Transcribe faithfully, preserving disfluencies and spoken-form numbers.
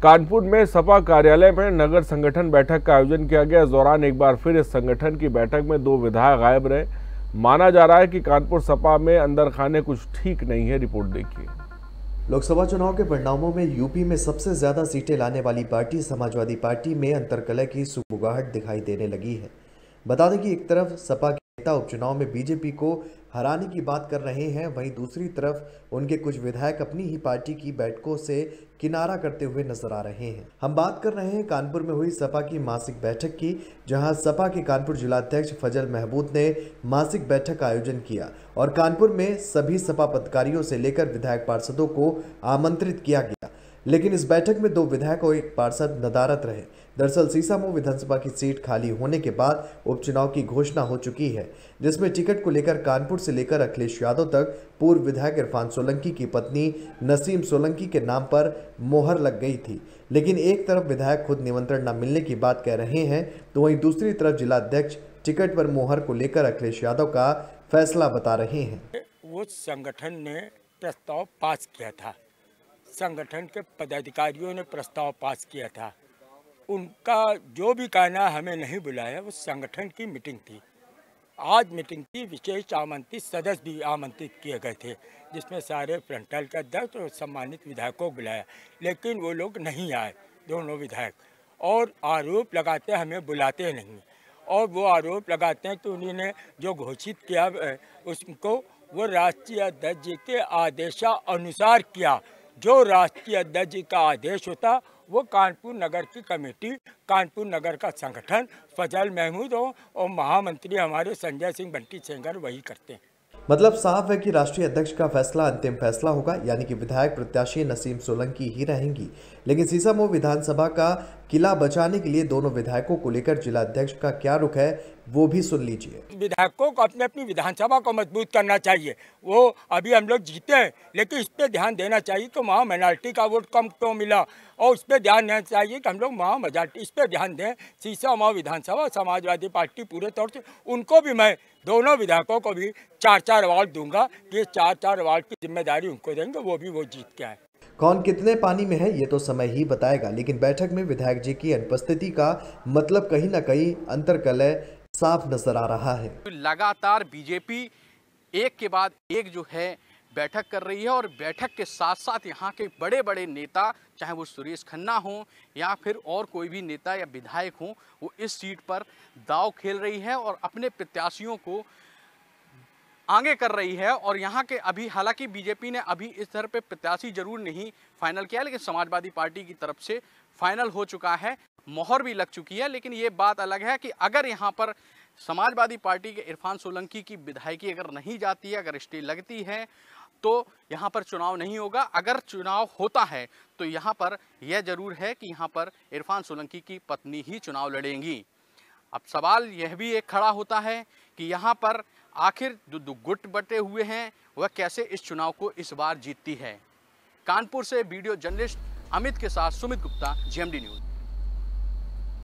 कानपुर में सपा कार्यालय में नगर संगठन बैठक का आयोजन किया गया। इस दौरान एक बार फिर इस संगठन की बैठक में दो विधायक गायब रहे। माना जा रहा है कि कानपुर सपा में अंदर खाने कुछ ठीक नहीं है। रिपोर्ट देखिए। लोकसभा चुनाव के परिणामों में यूपी में सबसे ज्यादा सीटें लाने वाली पार्टी समाजवादी पार्टी में अंतरकलह की सुगबुगाहट दिखाई देने लगी है। बता दें कि एक तरफ सपा के नेता उपचुनाव में बीजेपी को हराने की बात कर रहे हैं, वहीं दूसरी तरफ उनके कुछ विधायक अपनी ही पार्टी की बैठकों से किनारा करते हुए नजर आ रहे हैं। हम बात कर रहे हैं कानपुर में हुई सपा की मासिक बैठक की, जहां सपा के कानपुर जिलाध्यक्ष फजल महमूद ने मासिक बैठक का आयोजन किया और कानपुर में सभी सपा पदाधिकारियों से लेकर विधायक पार्षदों को आमंत्रित किया गया, लेकिन इस बैठक में दो विधायक और एक पार्षद नदारद रहे। दरअसल सीसामऊ विधानसभा की सीट खाली होने के बाद उपचुनाव की घोषणा हो चुकी है, जिसमें टिकट को लेकर कानपुर से लेकर अखिलेश यादव तक पूर्व विधायक इरफान सोलंकी की पत्नी नसीम सोलंकी के नाम पर मोहर लग गई थी। लेकिन एक तरफ विधायक खुद निमंत्रण न मिलने की बात कह रहे हैं, तो वहीं दूसरी तरफ जिलाध्यक्ष टिकट पर मोहर को लेकर अखिलेश यादव का फैसला बता रहे हैं। उस संगठन ने प्रस्ताव पास किया था, संगठन के पदाधिकारियों ने प्रस्ताव पास किया था, उनका जो भी कहना हमें नहीं बुलाया। वो संगठन की मीटिंग थी, आज मीटिंग थी, विशेष आमंत्रित सदस्य भी आमंत्रित किए गए थे, जिसमें सारे फ्रंटल के अध्यक्ष और सम्मानित विधायकों को बुलाया, लेकिन वो लोग नहीं आए दोनों विधायक, और आरोप लगाते हमें बुलाते नहीं, और वो आरोप लगाते हैं कि उन्होंने जो घोषित किया उसको वो राष्ट्रीय अध्यक्ष जी के आदेशानुसार किया। जो राष्ट्रीय अध्यक्ष जी का आदेश होता वो कानपुर नगर की कमेटी, कानपुर नगर का संगठन, फजल महमूद और महामंत्री हमारे संजय सिंह बंटी सेंगर वही करते हैं। मतलब साफ है कि राष्ट्रीय अध्यक्ष का फैसला अंतिम फैसला होगा, यानी कि विधायक प्रत्याशी नसीम सोलंकी ही रहेंगी। लेकिन सीसामऊ विधानसभा का किला बचाने के लिए दोनों विधायकों को लेकर जिलाध्यक्ष का क्या रुख है वो भी सुन लीजिए। विधायकों को अपने अपनी विधानसभा को मजबूत करना चाहिए। वो अभी हम लोग जीते हैं, लेकिन इस पे ध्यान देना चाहिए कि वहाँ माइनॉरिटी का वोट कम क्यों मिला, और उस पर ध्यान देना चाहिए कि हम लोग वहाँ मेजॉरिटी, इस पर ध्यान दें। सीसामऊ विधानसभा समाजवादी पार्टी पूरे तौर से, उनको भी मैं दोनों विधायकों को भी चार चार अवार्ड दूंगा कि चार चार अवार्ड की जिम्मेदारी उनको देंगे, वो भी वो जीत के आए। कौन कितने पानी में है ये तो समय ही बताएगा, लेकिन बैठक में विधायक जी की अनुपस्थिति का मतलब कहीं ना कहीं अंतर्कलह साफ नजर आ रहा है। लगातार बीजेपी एक के बाद एक जो है बैठक कर रही है, और बैठक के साथ साथ यहाँ के बड़े बड़े नेता, चाहे वो सुरेश खन्ना हो या फिर और कोई भी नेता या विधायक हो, वो इस सीट पर दाव खेल रही है और अपने प्रत्याशियों को आगे कर रही है। और यहाँ के अभी, हालांकि बीजेपी ने अभी इस तरह पे प्रत्याशी जरूर नहीं फाइनल किया, लेकिन समाजवादी पार्टी की तरफ से फाइनल हो चुका है, मोहर भी लग चुकी है। लेकिन ये बात अलग है कि अगर यहाँ पर समाजवादी पार्टी के इरफान सोलंकी की विधायकी अगर नहीं जाती है, अगर स्टे लगती है, तो यहाँ पर चुनाव नहीं होगा। अगर चुनाव होता है तो यहाँ पर यह जरूर है कि यहाँ पर इरफान सोलंकी की पत्नी ही चुनाव लड़ेंगी। अब सवाल यह भी एक खड़ा होता है कि यहाँ पर आखिर जो दो गुट बटे हुए हैं वह कैसे इस चुनाव को इस बार जीतती है। कानपुर से वीडियो जर्नलिस्ट अमित के साथ Sumit Gupta, J M D news.